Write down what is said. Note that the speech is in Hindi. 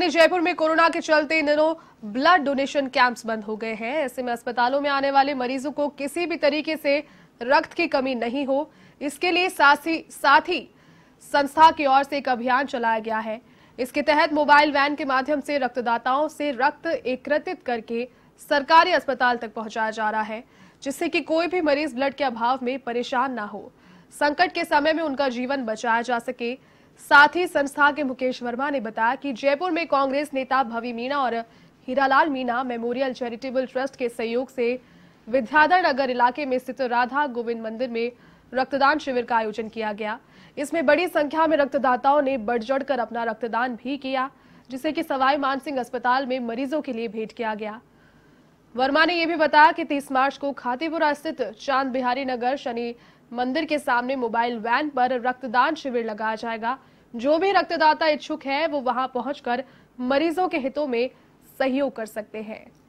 जयपुर में कोरोना के चलते इन दिनों ब्लड डोनेशन कैंप्स बंद हो गए हैं। ऐसे में अस्पतालों में आने वाले मरीजों को किसी भी तरीके से रक्त की कमी नहीं हो, इसके लिए साथी संस्था की ओर से एक अभियान चलाया गया है। इसके तहत मोबाइल वैन के माध्यम से रक्तदाताओं से रक्त एकत्रित करके सरकारी अस्पताल तक पहुंचाया जा रहा है, जिससे कि कोई भी मरीज ब्लड के अभाव में परेशान ना हो, संकट के समय में उनका जीवन बचाया जा सके। साथी संस्था के मुकेश वर्मा ने बताया कि जयपुर में कांग्रेस नेता भवी मीणा और Hiralal Meena memorial charitable trust के सहयोग से विद्याधर नगर इलाके में स्थित राधा गोविंद मंदिर में रक्तदान शिविर का आयोजन किया गया। इसमें बड़ी संख्या में रक्तदाताओं ने बढ़ चढ़कर अपना रक्तदान भी किया, जिसे कि सवाई मानसिंह अस्पताल में मरीजों के लिए भेंट किया गया। वर्मा ने यह भी बताया कि 30 मार्च को खातीपुरा स्थित चांद बिहारी नगर शनि मंदिर के सामने मोबाइल वैन पर रक्तदान शिविर लगाया जाएगा। जो भी रक्तदाता इच्छुक है वो वहां पहुंचकर मरीजों के हितों में सहयोग कर सकते हैं।